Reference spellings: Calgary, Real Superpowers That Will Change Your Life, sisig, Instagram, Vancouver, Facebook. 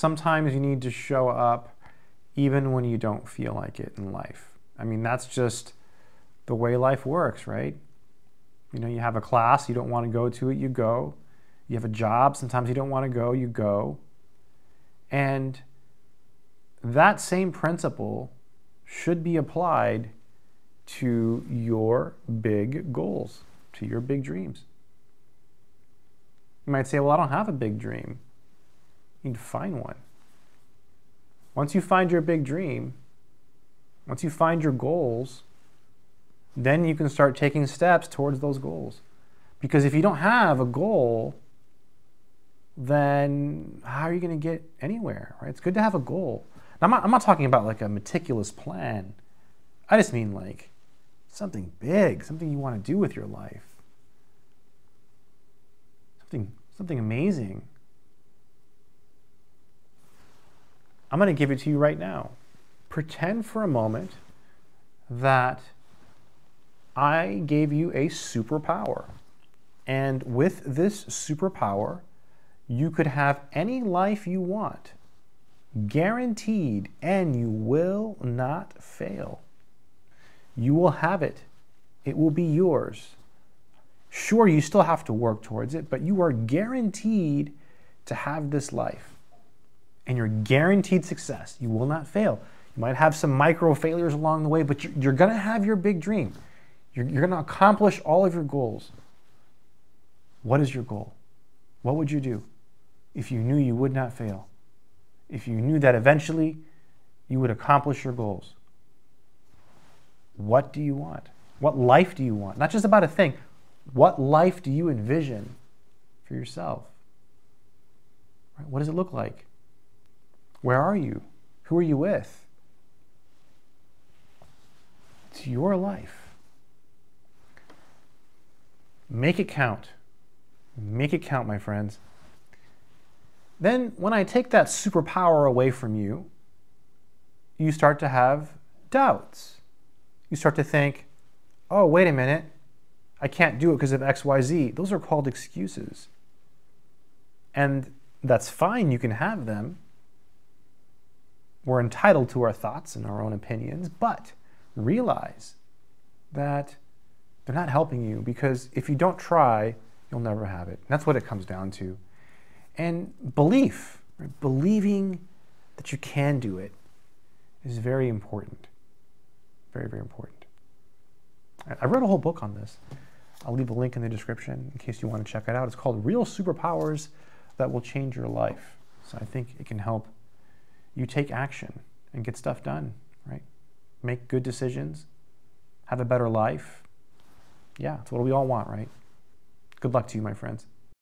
Sometimes you need to show up even when you don't feel like it in life. I mean, that's just the way life works, right? You know, you have a class, you don't want to go to it, you go. You have a job, sometimes you don't want to go, you go. And that same principle should be applied to your big goals, to your big dreams. You might say, well, I don't have a big dream. You need to find one. Once you find your big dream, once you find your goals, then you can start taking steps towards those goals. Because if you don't have a goal, then how are you going to get anywhere, right? It's good to have a goal. Now, I'm not talking about like a meticulous plan. I just mean like something big, something you want to do with your life. Something amazing. I'm going to give it to you right now. Pretend for a moment that I gave you a superpower. And with this superpower, you could have any life you want, guaranteed, and you will not fail. You will have it. It will be yours. Sure, you still have to work towards it, but you are guaranteed to have this life. And you're guaranteed success. You will not fail. You might have some micro failures along the way, but you're going to have your big dream. You're going to accomplish all of your goals. What is your goal? What would you do if you knew you would not fail? If you knew that eventually you would accomplish your goals? What do you want? What life do you want? Not just about a thing. What life do you envision for yourself? Right? What does it look like? Where are you? Who are you with? It's your life. Make it count. Make it count, my friends. Then when I take that superpower away from you, you start to have doubts. You start to think, oh, wait a minute. I can't do it because of X, Y, Z. Those are called excuses. And that's fine. You can have them. We're entitled to our thoughts and our own opinions, but realize that they're not helping you, because if you don't try, you'll never have it. And that's what it comes down to. And belief, right? Believing that you can do it is very important. Very, very important. I wrote a whole book on this. I'll leave a link in the description in case you want to check it out. It's called Real Superpowers That Will Change Your Life. So I think it can help you take action and get stuff done, right? Make good decisions, have a better life. Yeah, that's what we all want, right? Good luck to you, my friends.